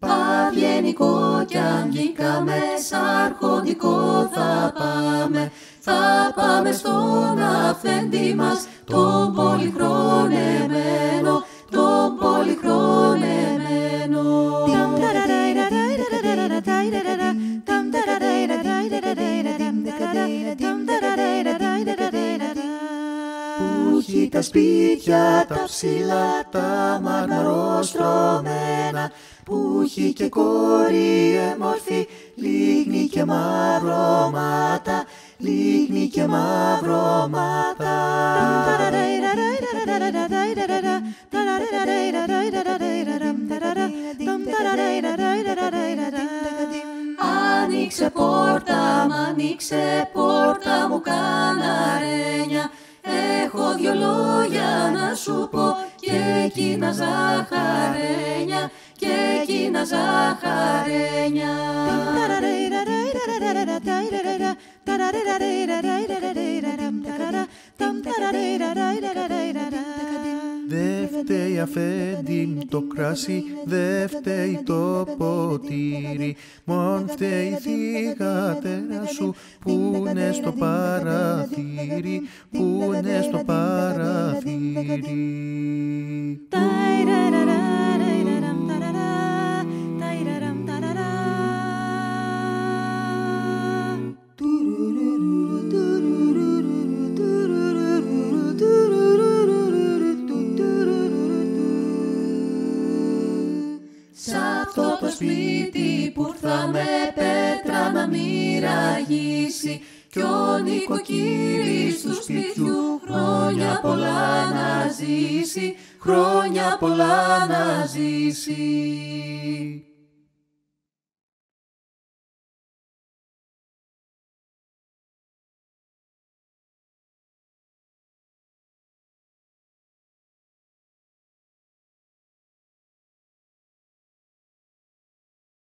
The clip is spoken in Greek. Παυγενικό κι αγγίκα μέσα αρχοντικό θα πάμε. Θα πάμε στον αφέντη μας, τον πολυχρονεμένο, τον πολυχρονεμένο. Που έχει τα σπίτια τα ψηλά, τα μαρμαροστρωμένα, που έχει και κόρη εμορφή, λίγνη και μαυρώματα, λίγνη και μαυρώματα. Άνοιξε πόρτα, μ' άνοιξε πόρτα μου καναρένια, έχω δυο λόγια να σου πω και εκείνα ζαχαρένια, και εκείνα ζαχαρένια. Δε φταίει αφέντη το κράσι, δε φταίει το ποτήρι, μον φταίει η θυγατέρα σου που είναι στο παραθύρι, που είναι στο παραθύρι. Σπίτι που θα με πέτρα να μη ραγίσει, κι ο νοικοκύρης του σπιτιού χρόνια πολλά να ζήσει, χρόνια πολλά να ζήσει.